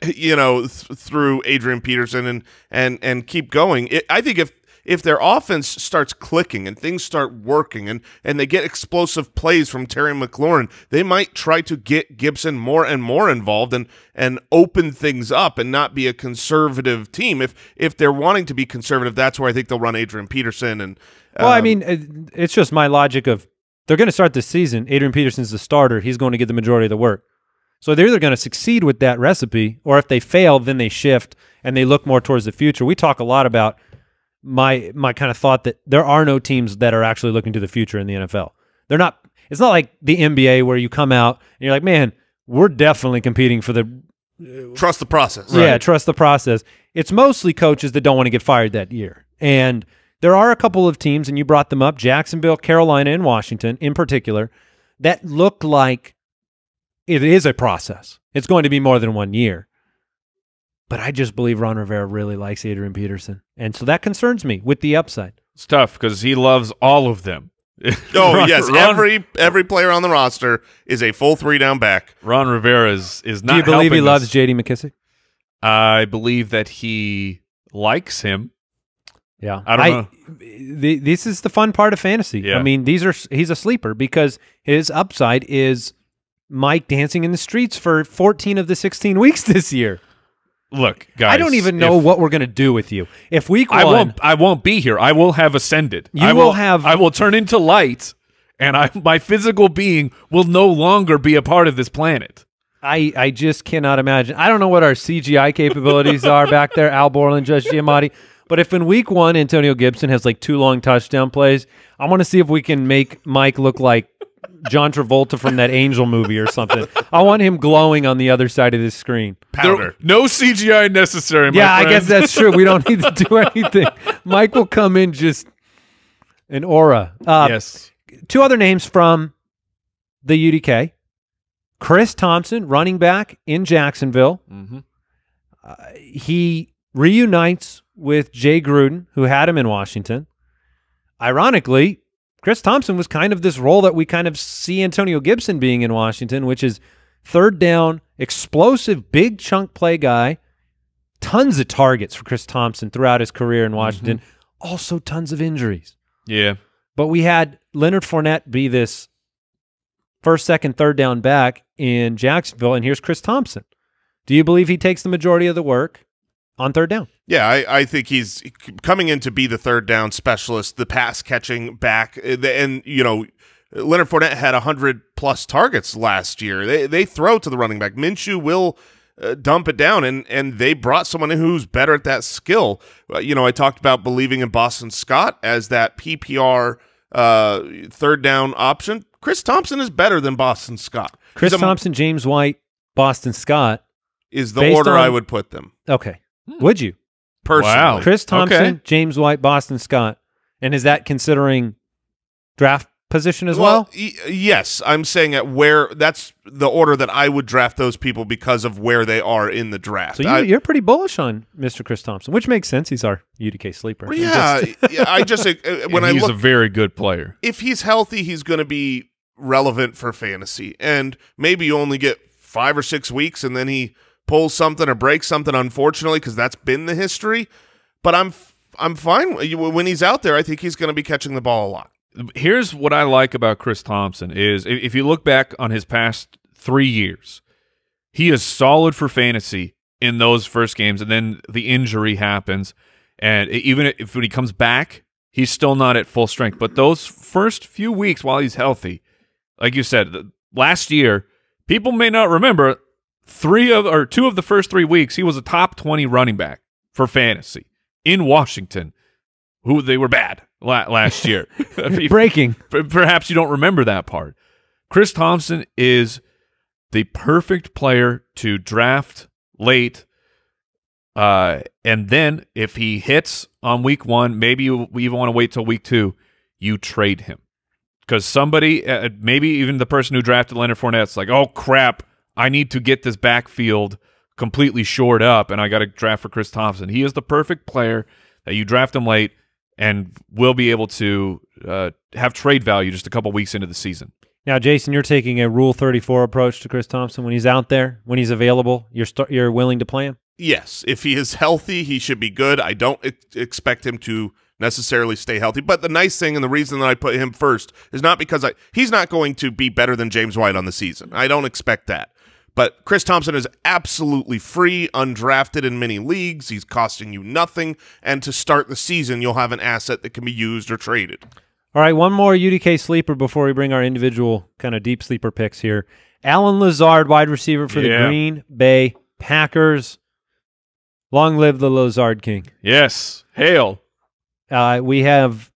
you know, th through Adrian Peterson and and and keep going. It, I think if if their offense starts clicking and things start working and and they get explosive plays from Terry McLaurin, they might try to get Gibson more and more involved and and open things up and not be a conservative team. If if they're wanting to be conservative, that's where I think they'll run Adrian Peterson. And um, well, I mean, it's just my logic of they're going to start this season. Adrian Peterson's the starter. He's going to get the majority of the work. So they're either going to succeed with that recipe, or if they fail, then they shift and they look more towards the future. We talk a lot about my my kind of thought that there are no teams that are actually looking to the future in the N F L. They're not. It's not like the N B A where you come out and you're like, man, we're definitely competing for the uh, trust the process. Right? Yeah, trust the process. It's mostly coaches that don't want to get fired that year, and there are a couple of teams, and you brought them up: Jacksonville, Carolina, and Washington in particular, that look like. It is a process. It's going to be more than one year. But I just believe Ron Rivera really likes Adrian Peterson. And so that concerns me with the upside. It's tough because he loves all of them. Oh, Ron, yes. Ron, every every player on the roster is a full three-down back. Ron Rivera is, is not helping. Do you believe he loves J D McKissick? I believe that he likes him. Yeah. I don't I, know. The, this is the fun part of fantasy. Yeah. I mean, these are he's a sleeper because his upside is – Mike dancing in the streets for fourteen of the sixteen weeks this year. Look, guys, I don't even know if, what we're going to do with you. If week one, I won't, I won't be here. I will have ascended. You I will, will have. I will turn into light, and I, my physical being will no longer be a part of this planet. I, I just cannot imagine. I don't know what our C G I capabilities are back there, Al Borland, Judge Giamatti. But if in week one, Antonio Gibson has like two long touchdown plays, I want to see if we can make Mike look like John Travolta from that Angel movie or something. I want him glowing on the other side of this screen. Powder. No C G I necessary, my Yeah, friend. I guess that's true. We don't need to do anything. Mike will come in just an aura. Uh, yes. Two other names from the U D K. Chris Thompson, running back in Jacksonville. Mm-hmm. uh, he reunites with Jay Gruden, who had him in Washington. Ironically, Chris Thompson was kind of this role that we kind of see Antonio Gibson being in Washington, which is third down, explosive, big chunk play guy. Tons of targets for Chris Thompson throughout his career in Washington. Mm-hmm. Also tons of injuries. Yeah. But we had Leonard Fournette be this first, second, third down back in Jacksonville, and here's Chris Thompson. Do you believe he takes the majority of the work on third down? Yeah, I, I think he's coming in to be the third down specialist, the pass-catching back. And, you know, Leonard Fournette had one hundred plus targets last year. They, they throw to the running back. Minshew will uh, dump it down, and, and they brought someone who's better at that skill. Uh, you know, I talked about believing in Boston Scott as that P P R uh, third down option. Chris Thompson is better than Boston Scott. Chris Thompson, James White, Boston Scott. Is the order on, I would put them. Okay. Hmm. Would you? Personally. Wow. Chris Thompson, okay. James White, Boston Scott. And is that considering draft position as well? well? E yes. I'm saying at where that's the order that I would draft those people because of where they are in the draft. So you, I, you're pretty bullish on Mister Chris Thompson, which makes sense. He's our U D K sleeper. Well, yeah. Just I just uh, when I he's look, a very good player. If he's healthy, he's going to be relevant for fantasy. And maybe you only get five or six weeks and then he pulls something or breaks something, unfortunately, because that's been the history. But I'm I'm fine. When he's out there, I think he's going to be catching the ball a lot. Here's what I like about Chris Thompson is if you look back on his past three years, he is solid for fantasy in those first games, and then the injury happens. And even if when he comes back, he's still not at full strength. But those first few weeks while he's healthy, like you said, last year, people may not remember – Three of or two of the first three weeks, he was a top twenty running back for fantasy in Washington, who they were bad la last year. Breaking. Perhaps you don't remember that part. Chris Thompson is the perfect player to draft late, uh, and then if he hits on week one, maybe you even want to wait till week two. You trade him because somebody, uh, maybe even the person who drafted Leonard Fournette's like, oh crap. I need to get this backfield completely shored up, and I got to draft for Chris Thompson. He is the perfect player that you draft him late and will be able to uh, have trade value just a couple weeks into the season. Now, Jason, you're taking a Rule thirty-four approach to Chris Thompson. When he's out there, when he's available, you're, st you're willing to play him? Yes. If he is healthy, he should be good. I don't ex expect him to necessarily stay healthy. But the nice thing and the reason that I put him first is not because I he's not going to be better than James White on the season. I don't expect that. But Chris Thompson is absolutely free, undrafted in many leagues. He's costing you nothing. And to start the season, you'll have an asset that can be used or traded. All right, one more U D K sleeper before we bring our individual kind of deep sleeper picks here. Allen Lazard, wide receiver for yeah. the Green Bay Packers. Long live the Lazard King. Yes, hail. Uh, we have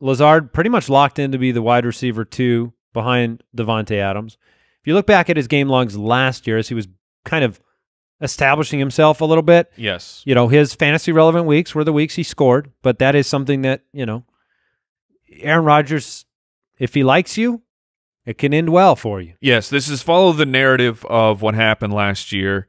Lazard pretty much locked in to be the wide receiver two behind Devontae Adams. If you look back at his game logs last year as he was kind of establishing himself a little bit. Yes. You know, his fantasy relevant weeks were the weeks he scored, but that is something that, you know, Aaron Rodgers, if he likes you, it can end well for you. Yes, this is follow the narrative of what happened last year.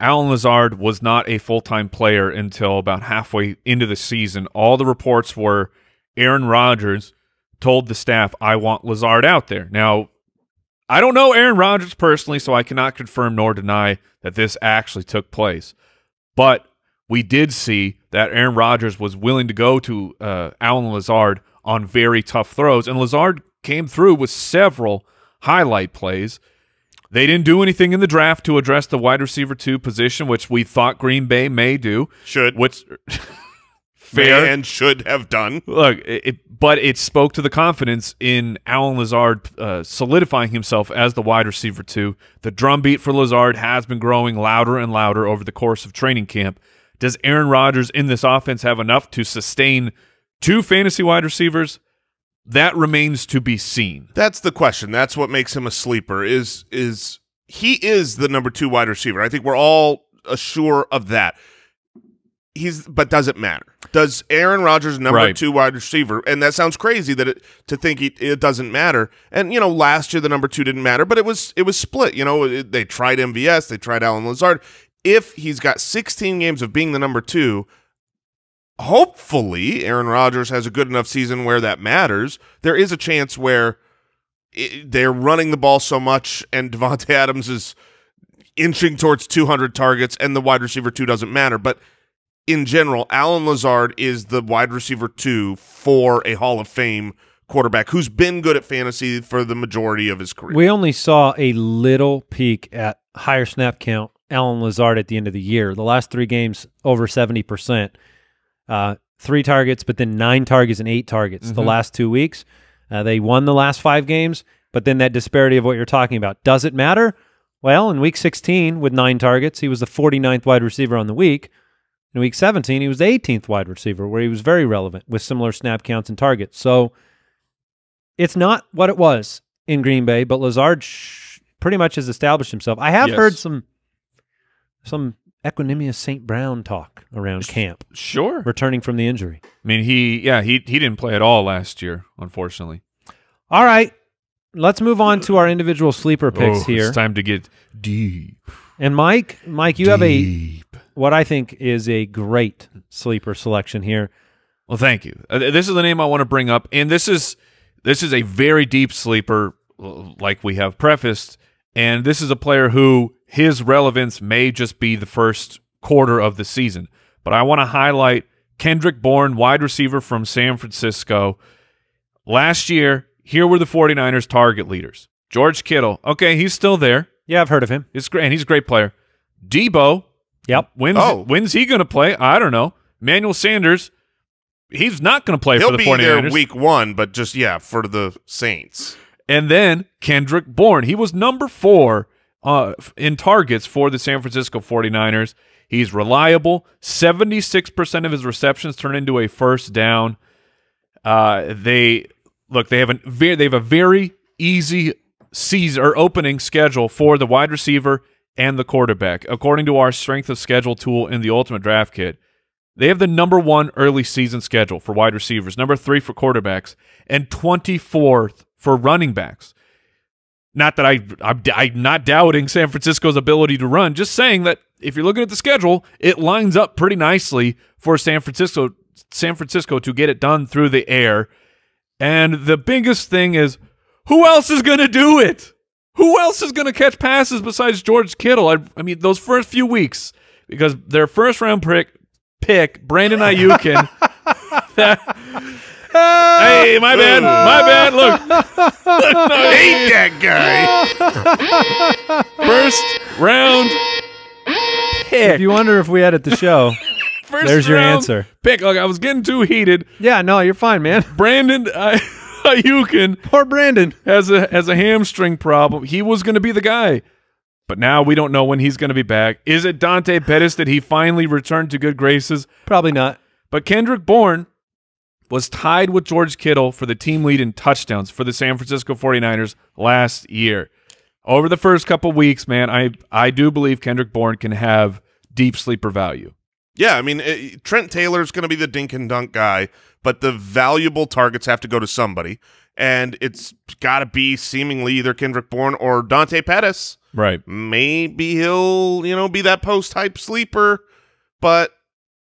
Allen Lazard was not a full-time player until about halfway into the season. All the reports were Aaron Rodgers told the staff, I want Lazard out there. Now, I don't know Aaron Rodgers personally, so I cannot confirm nor deny that this actually took place. But we did see that Aaron Rodgers was willing to go to uh, Allen Lazard on very tough throws, and Lazard came through with several highlight plays. They didn't do anything in the draft to address the wide receiver two position, which we thought Green Bay may do. Should. Which fair. And should have done. Look, it, but it spoke to the confidence in Allen Lazard uh, solidifying himself as the wide receiver two. The drumbeat for Lazard has been growing louder and louder over the course of training camp. Does Aaron Rodgers in this offense have enough to sustain two fantasy wide receivers? That remains to be seen. That's the question. That's what makes him a sleeper. Is is he is the number two wide receiver. I think we're all assured of that. He's, but does it matter? Does Aaron Rodgers, number right. two wide receiver, and that sounds crazy that it, to think he, it doesn't matter. And, you know, last year the number two didn't matter, but it was it was split. You know, it, they tried M V S, they tried Allen Lazard. If he's got sixteen games of being the number two, hopefully Aaron Rodgers has a good enough season where that matters. There is a chance where it, they're running the ball so much and Devontae Adams is inching towards two hundred targets and the wide receiver two doesn't matter. But in general, Allen Lazard is the wide receiver two for a Hall of Fame quarterback who's been good at fantasy for the majority of his career. We only saw a little peak at higher snap count Allen Lazard at the end of the year. The last three games, over seventy percent. Uh, three targets, but then nine targets and eight targets mm-hmm. the last two weeks. Uh, they won the last five games, but then that disparity of what you're talking about. Does it matter? Well, in week sixteen with nine targets, he was the forty-ninth wide receiver on the week. In week seventeen, he was the eighteenth wide receiver, where he was very relevant with similar snap counts and targets. So it's not what it was in Green Bay, but Lazard sh pretty much has established himself. I have yes. heard some... some Equanimeous Saint Brown talk around camp. Sure. Returning from the injury. I mean, he, yeah, he, he didn't play at all last year, unfortunately. All right. Let's move on to our individual sleeper picks oh, here. It's time to get deep. And Mike, Mike, you deep. have a, what I think is a great sleeper selection here. Well, thank you. Uh, this is the name I want to bring up. And this is, this is a very deep sleeper, like we have prefaced. And this is a player who his relevance may just be the first quarter of the season. But I want to highlight Kendrick Bourne, wide receiver from San Francisco. Last year, here were the 49ers target leaders. George Kittle. Okay, he's still there. Yeah, I've heard of him. It's great, and he's a great player. Debo. Yep. When's, oh. when's he going to play? I don't know. Emmanuel Sanders. He's not going to play He'll for the 49ers. He'll be there week one, but just, yeah, for the Saints. And then Kendrick Bourne. He was number four uh, in targets for the San Francisco 49ers. He's reliable. seventy-six percent of his receptions turn into a first down. Uh, they look, they have, an, they have a very easy season or opening schedule for the wide receiver and the quarterback. According to our strength of schedule tool in the Ultimate Draft Kit, they have the number one early season schedule for wide receivers, number three for quarterbacks, and twenty-fourth for running backs. Not that I, I'm, I'm not doubting San Francisco's ability to run, just saying that if you're looking at the schedule, it lines up pretty nicely for San Francisco, San Francisco to get it done through the air. And the biggest thing is, who else is going to do it? Who else is going to catch passes besides George Kittle? I, I mean, those first few weeks, because their first-round pick, pick, Brandon Ayukin, that, Hey, my bad, my bad. Look, I hate that guy. First round pick. If you wonder if we edit the show, First there's round your answer. Pick. Look, I was getting too heated. Yeah, no, you're fine, man. Brandon Ayukin, poor Brandon, has a has a hamstring problem. He was going to be the guy, but now we don't know when he's going to be back. Is it Dante Pettis that he finally returned to good graces? Probably not. But Kendrick Bourne was tied with George Kittle for the team lead in touchdowns for the San Francisco 49ers last year. Over the first couple weeks, man, I I do believe Kendrick Bourne can have deep sleeper value. Yeah, I mean, it, Trent Taylor's going to be the dink and dunk guy, but the valuable targets have to go to somebody, and it's got to be seemingly either Kendrick Bourne or Dante Pettis. Right. Maybe he'll, you know, be that post-hype sleeper, but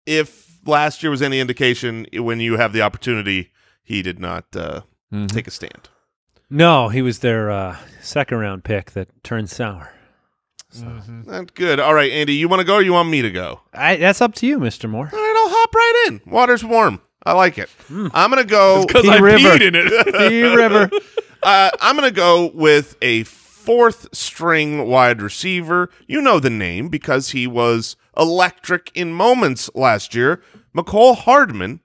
if last year was any indication, when you have the opportunity, he did not uh, mm-hmm. take a stand. No, he was their uh, second-round pick that turned sour. So. Mm-hmm. That's good. All right, Andy, you want to go or you want me to go? I, that's up to you, Mister Moore. All right, I'll hop right in. Water's warm. I like it. Mm. I'm going to go. Because I river. peed in it. Pea river. Uh, I'm going to go with a fourth-string wide receiver. You know the name because he was electric in moments last year. Mecole Hardman,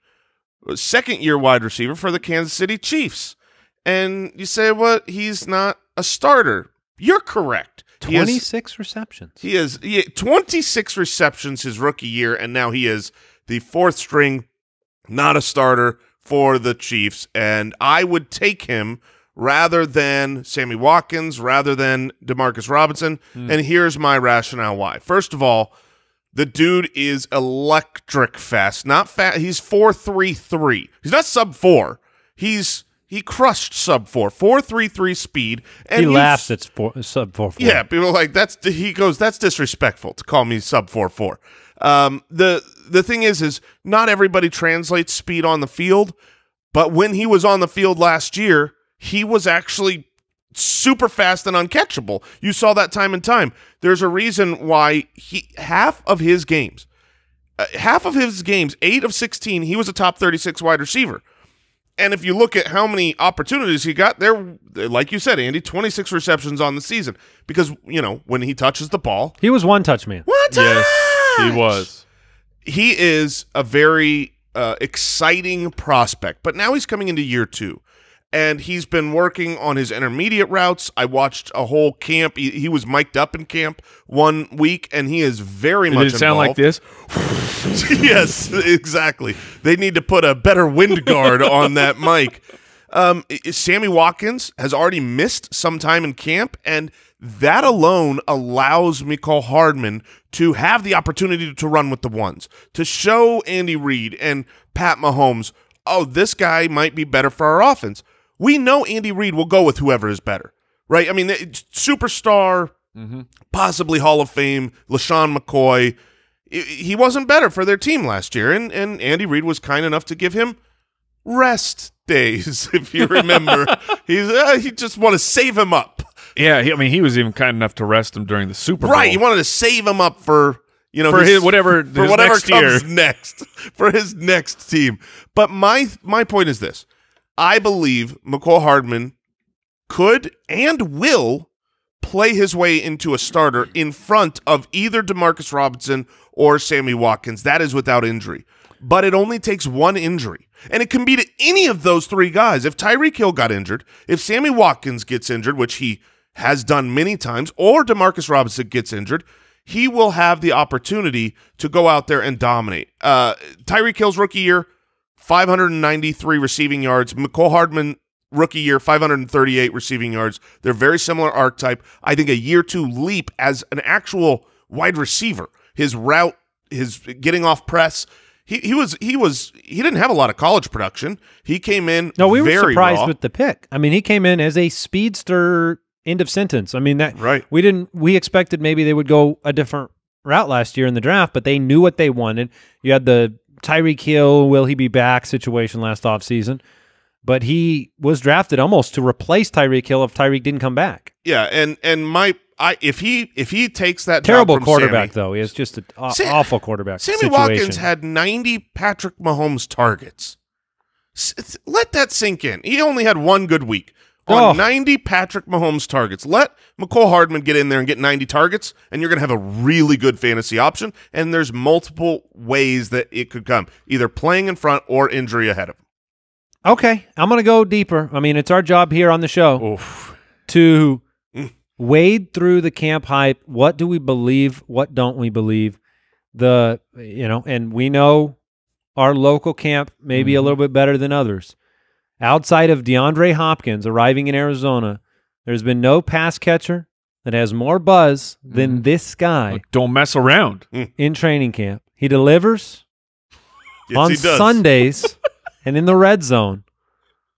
second-year wide receiver for the Kansas City Chiefs. And you say, well, he's not a starter. You're correct. twenty-six he has, receptions. He has he, twenty-six receptions his rookie year, and now he is the fourth-string, not a starter for the Chiefs. And I would take him rather than Sammy Watkins, rather than Demarcus Robinson. Mm. And here's my rationale why. First of all, the dude is electric fast, not fast. He's four three three. He's not sub four. He's he crushed sub four. four three three speed. And he laughs at sub four four. Yeah, people are like, that's, he goes, that's disrespectful to call me sub four four. Um, the the thing is, is not everybody translates speed on the field, but when he was on the field last year, he was actually super fast and uncatchable. You saw that time and time. There's a reason why he half of his games, uh, half of his games, eight of sixteen, he was a top thirty-six wide receiver. And if you look at how many opportunities he got, there, like you said, Andy, twenty-six receptions on the season. Because, you know, when he touches the ball. He was one-touch man. One-touch! Yes, he was. He is a very uh, exciting prospect. But now he's coming into year two. And he's been working on his intermediate routes. I watched a whole camp. He, he was mic'd up in camp one week, and he is very much involved. Did it sound like this? Yes, exactly. They need to put a better wind guard on that mic. Um, Sammy Watkins has already missed some time in camp, and that alone allows Mecole Hardman to have the opportunity to run with the ones, to show Andy Reid and Pat Mahomes, oh, this guy might be better for our offense. We know Andy Reid will go with whoever is better, right? I mean, it's superstar, mm-hmm. possibly Hall of Fame, LaShawn McCoy. He wasn't better for their team last year, and, and Andy Reid was kind enough to give him rest days, if you remember. He's uh, he just wanted to save him up. Yeah, he, I mean, he was even kind enough to rest him during the Super Bowl. Right, he wanted to save him up for... You know, for his, his whatever, for his whatever next comes year. next for his next team. But my my point is this: I believe Mecole Hardman could and will play his way into a starter in front of either Demarcus Robinson or Sammy Watkins. That is without injury, but it only takes one injury, and it can be to any of those three guys. If Tyreek Hill got injured, if Sammy Watkins gets injured, which he has done many times, or Demarcus Robinson gets injured, he will have the opportunity to go out there and dominate. Uh, Tyreek Hill's rookie year, five hundred ninety-three receiving yards. Mecole Hardman, rookie year, five hundred thirty-eight receiving yards. They're very similar archetype. I think a year two leap as an actual wide receiver. His route, his getting off press. He he was he was he didn't have a lot of college production. He came in. No, we were very surprised raw. with the pick. I mean, he came in as a speedster. End of sentence. I mean, that right. we didn't, we expected maybe they would go a different route last year in the draft, but they knew what they wanted. You had the Tyreek Hill, will he be back situation last offseason, but he was drafted almost to replace Tyreek Hill if Tyreek didn't come back. Yeah. And, and my, I, if he, if he takes that terrible job from quarterback, Sammy, though, he is just an Sam, awful quarterback. Sammy situation. Watkins had ninety Patrick Mahomes targets. S let that sink in. He only had one good week. On oh. ninety Patrick Mahomes targets. Let Mecole Hardman get in there and get ninety targets, and you're going to have a really good fantasy option, and there's multiple ways that it could come, either playing in front or injury ahead of him. Okay, I'm going to go deeper. I mean, it's our job here on the show Oof. to mm. wade through the camp hype. What do we believe? What don't we believe? The you know, and we know our local camp maybe mm. a little bit better than others. Outside of DeAndre Hopkins arriving in Arizona, there's been no pass catcher that has more buzz than mm. this guy. Look, don't mess around. Mm. In training camp. He delivers yes, on he Sundays and in the red zone.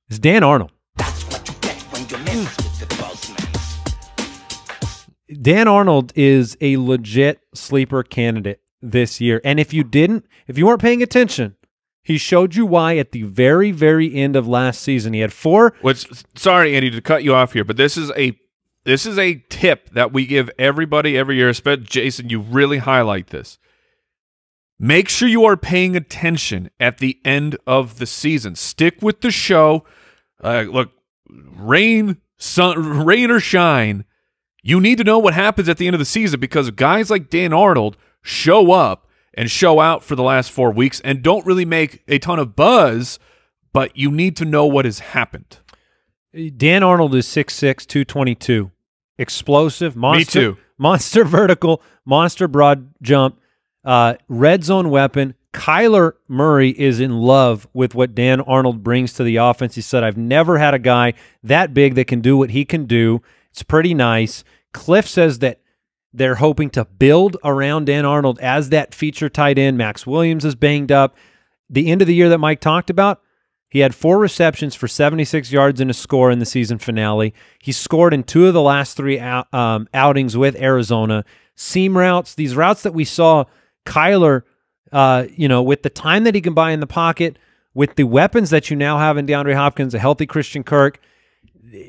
It's Dan Arnold. That's what you get when you mess with the buzz, man. Dan Arnold is a legit sleeper candidate this year. And if you didn't, if you weren't paying attention, he showed you why at the very, very end of last season. He had four. What's, sorry, Andy, to cut you off here, but this is a this is a tip that we give everybody every year. Especially Jason, you really highlight this. Make sure you are paying attention at the end of the season. Stick with the show. Uh, look, rain, sun, rain or shine, you need to know what happens at the end of the season because guys like Dan Arnold show up and show out for the last four weeks and don't really make a ton of buzz, but you need to know what has happened. Dan Arnold is six six, two twenty-two. Explosive, monster, Me too. monster vertical, monster broad jump, uh, red zone weapon. Kyler Murray is in love with what Dan Arnold brings to the offense. He said, I've never had a guy that big that can do what he can do. It's pretty nice. Cliff says that they're hoping to build around Dan Arnold as that feature tight end. Max Williams is banged up. The end of the year that Mike talked about, he had four receptions for seventy-six yards and a score in the season finale. He scored in two of the last three out, um, outings with Arizona. Seam routes, these routes that we saw Kyler, uh, you know, with the time that he can buy in the pocket, with the weapons that you now have in DeAndre Hopkins, a healthy Christian Kirk,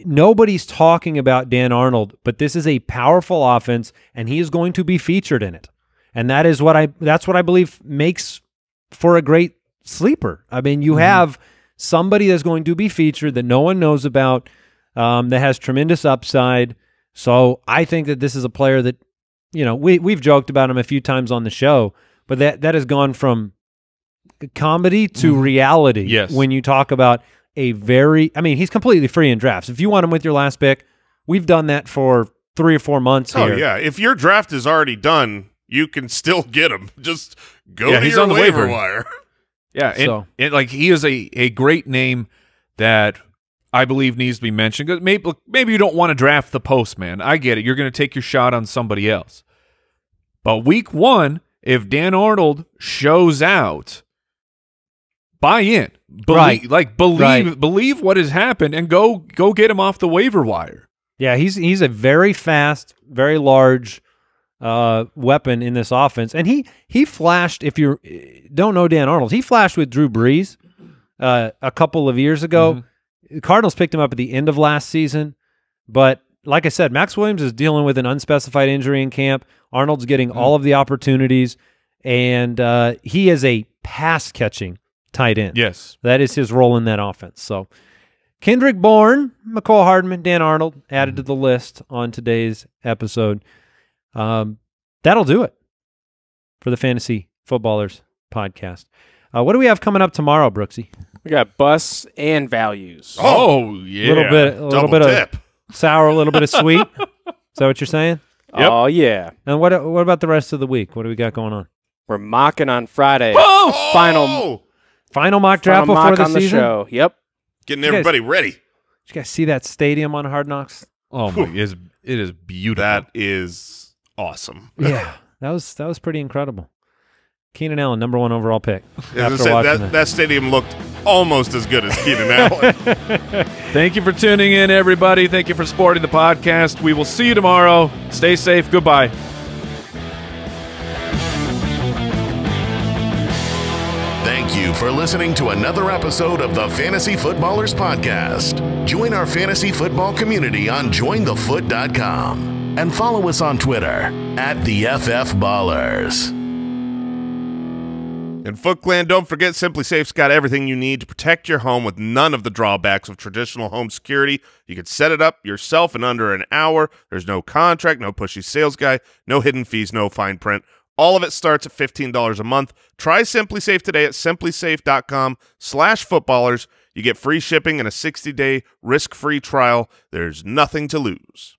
nobody's talking about Dan Arnold, but this is a powerful offense, and he is going to be featured in it. And that is what I, that's what I believe makes for a great sleeper. I mean, you mm-hmm. have somebody that's going to be featured that no one knows about, um, that has tremendous upside. So I think that this is a player that, you know, we, we've joked about him a few times on the show, but that, that has gone from comedy to mm-hmm. reality. Yes. When you talk about a very, I mean, he's completely free in drafts. If you want him with your last pick, we've done that for three or four months here. Oh, yeah. If your draft is already done, you can still get him. Just go yeah, to he's your on the waiver, waiver wire. Yeah, and, so. and like he is a, a great name that I believe needs to be mentioned. Maybe, maybe you don't want to draft the postman. I get it. You're going to take your shot on somebody else. But week one, if Dan Arnold shows out, buy in. Believe, right. Like believe right. believe what has happened and go go get him off the waiver wire. Yeah, he's he's a very fast, very large uh weapon in this offense. And he he flashed, if you don't know Dan Arnold, he flashed with Drew Brees uh a couple of years ago. Mm-hmm. The Cardinals picked him up at the end of last season, but like I said, Max Williams is dealing with an unspecified injury in camp. Arnold's getting mm-hmm. all of the opportunities, and uh he is a pass catching tight end. Yes. That is his role in that offense. So Kendrick Bourne, Mecole Hardman, Dan Arnold added to the list on today's episode. Um, that'll do it for the Fantasy Footballers Podcast. Uh, what do we have coming up tomorrow, Brooksy? We got busts and values. Oh, yeah. A little bit, a little bit of sour, a little bit of sweet. Is that what you're saying? Yep. Oh, yeah. And what, what about the rest of the week? What do we got going on? We're mocking on Friday. Whoa! Final... Final mock draft before the season. Show. Yep, getting everybody you guys, ready. Did you guys see that stadium on Hard Knocks? Oh my, it is it is beautiful. That is awesome. Yeah, that was that was pretty incredible. Keenan Allen, number one overall pick. After said, that, that. that stadium looked almost as good as Keenan Allen. Thank you for tuning in, everybody. Thank you for supporting the podcast. We will see you tomorrow. Stay safe. Goodbye. For listening to another episode of the Fantasy Footballers Podcast. Join our fantasy football community on join the foot dot com and follow us on Twitter at the F F Ballers. And Foot Clan, don't forget, SimpliSafe's got everything you need to protect your home with none of the drawbacks of traditional home security. You can set it up yourself in under an hour. There's no contract, no pushy sales guy, no hidden fees, no fine print. All of it starts at fifteen dollars a month. Try SimpliSafe today at simplisafe dot com slash footballers. You get free shipping and a sixty day risk-free trial. There's nothing to lose.